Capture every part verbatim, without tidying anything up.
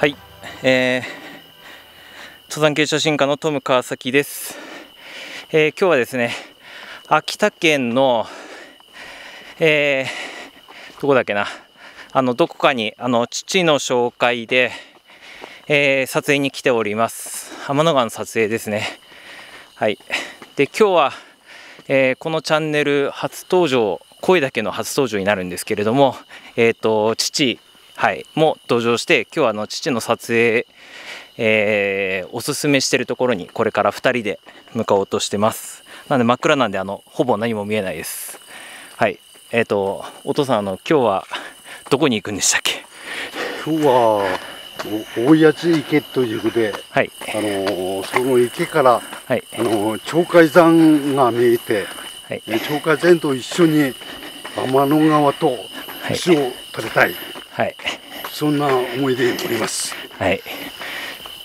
はい、えー、登山系写真家のトム川崎です、えー、今日はですね秋田県の、えー、どこだっけなあのどこかにあの父の紹介で、えー、撮影に来ております天の川の撮影ですね。はい、で今日は、えー、このチャンネル初登場声だけの初登場になるんですけれども、えー、と父、はい、も登場して今日はあの父の撮影、えー、おすすめしてるところにこれからふたりで向かおうとしてます。なので真っ暗なんであのほぼ何も見えないです。はい、えー、とお父さんあの今日はどこに行くんでしたっけ？今日は大谷地池ということで、はい、あのその池から、はい、あの鳥海山が見えて、はい、鳥海山と一緒に天の川と星を撮りたい、はいはい、そんな思いでおります、はい、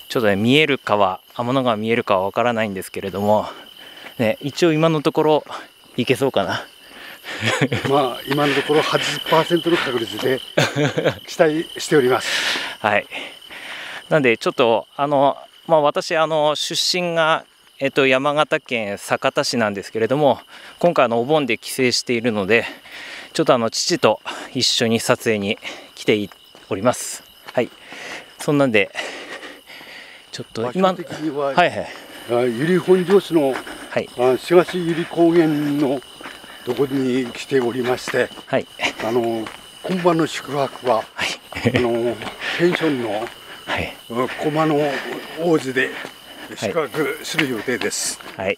ちょっとね見えるかは天の川見えるかはわからないんですけれども、ね、一応今のところいけそうかなまあ今のところ はちじゅっパーセント の確率で期待しておりますはい、なんでちょっとあの、まあ、私あの出身が、えっと、山形県酒田市なんですけれども今回のお盆で帰省しているのでちょっとあの父と一緒に撮影に来ております。はい、そんなんでちょっと今は、はいはい、由利本荘市の、はい、東由利高原のどこに来ておりまして、はい、あの今晩の宿泊は、はい、あのペンションの駒の王子で宿泊する予定です。はい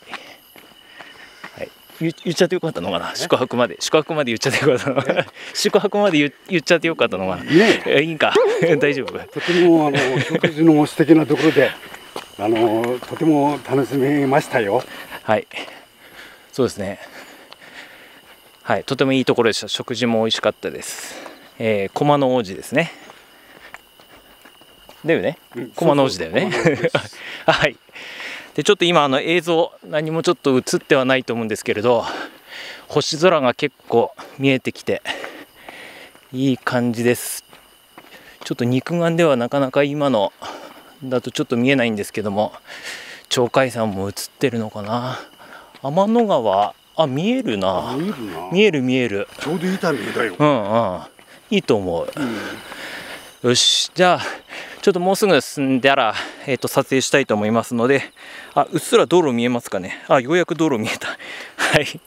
はい、言っちゃってよかったのかな、宿泊まで宿泊まで言っちゃってよかったのかな宿泊まで言っ、言っちゃってよかったのかな、ね、いいんか大丈夫。とてもあの食事の素敵なところであのとても楽しめましたよ。はい、そうですね。はい、とてもいいところでした。食事も美味しかったです。えー、駒の王子ですね。だよね。駒の王子だよね。はい。で、ちょっと今あの映像何もちょっと映ってはないと思うんですけれど、星空が結構見えてきていい感じです。ちょっと肉眼ではなかなか今のだとちょっと見えないんですけども、鳥海山も映ってるのかな。天の川。あ、見えるな。見えるな。見える見える。ちょうどいいタイミングだよ。うんうん。いいと思う。うん、よし、じゃあちょっともうすぐ進んだらえっと撮影したいと思いますので、あ、うっすら道路見えますかね。あ、ようやく道路見えた。はい。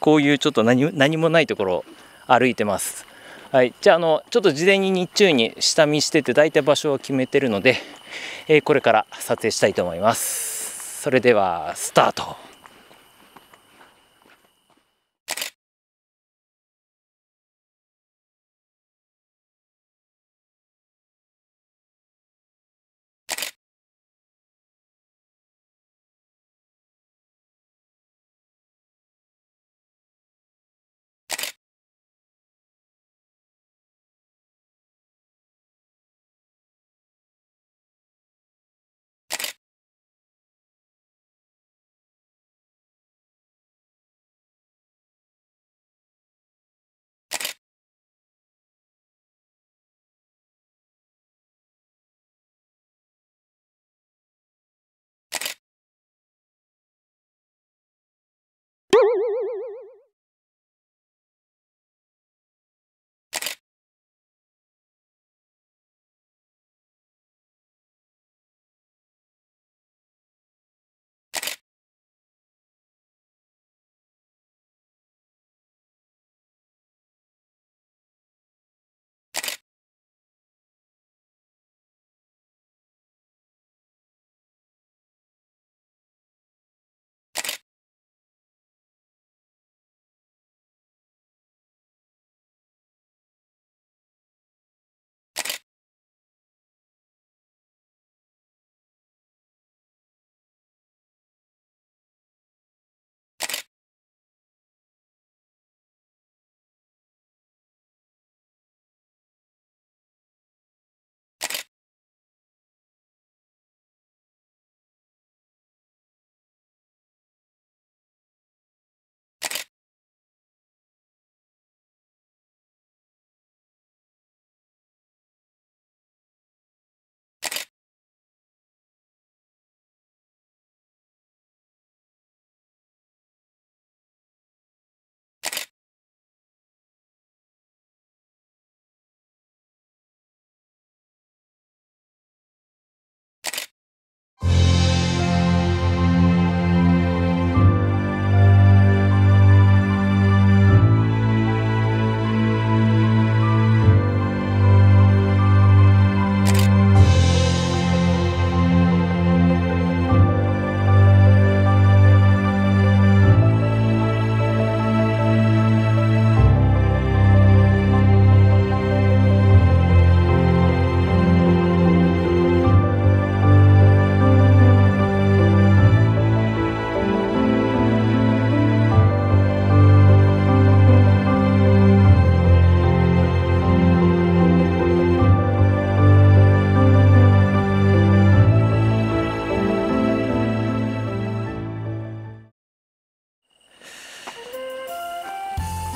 こういうちょっと何何もないところを歩いてます。はい。じゃああのちょっと事前に日中に下見してて大体場所を決めてるので、えー、これから撮影したいと思います。それではスタート。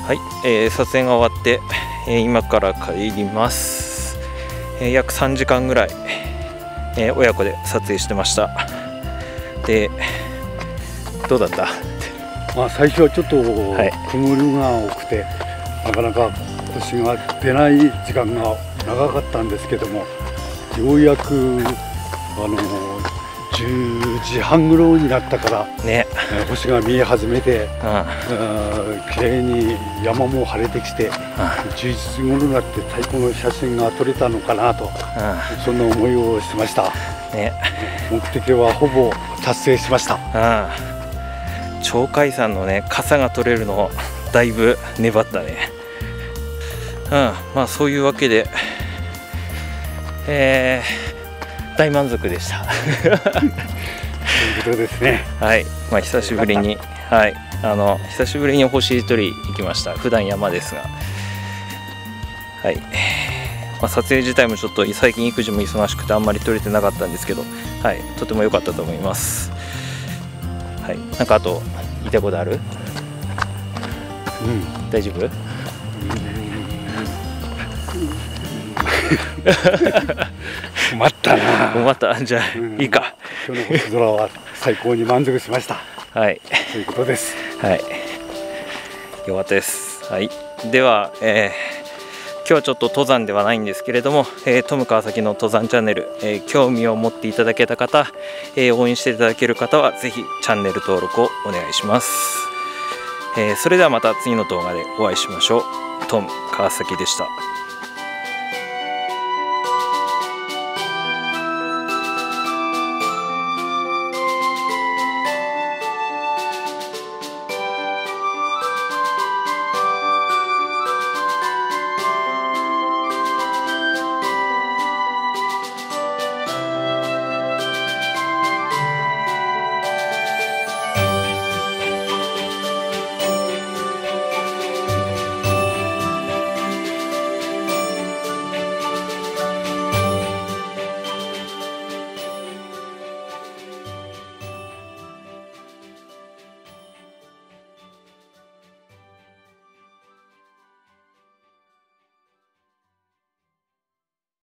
はい、えー、撮影が終わって、えー、今から帰ります、えー、約さんじかんぐらい、えー、親子で撮影してました。でどうだった？まあ最初はちょっと曇りが多くて、はい、なかなか星が出ない時間が長かったんですけども、ようやくあのじゅうじはんぐらいになったから、ね、星が見え始めて、綺麗に山も晴れてきて、じゅういちじごろになって最高の写真が撮れたのかなと、そんな思いをしました、ね、目的はほぼ達成しました。鳥海山のね、傘が取れるのだいぶ粘ったね。うん、まあそういうわけで、えー、大満足でした。ということですね。はい、まあ久しぶりに、はい、あの久しぶりに星取り行きました。普段山ですが、はい、まあ撮影自体もちょっと最近育児も忙しくてあんまり撮れてなかったんですけど、はい、とても良かったと思います。はい、なんかあと言いたいことある？うん、大丈夫？困ったな。困った。じゃあ、うん、いいか。今日の星空は最高に満足しました。はい。ということです。はい。よかったです。はい。では、えー、今日はちょっと登山ではないんですけれども、えー、トム川崎の登山チャンネル、えー、興味を持っていただけた方、えー、応援していただける方はぜひチャンネル登録をお願いします。えー、それではまた次の動画でお会いしましょう。トム川崎でした。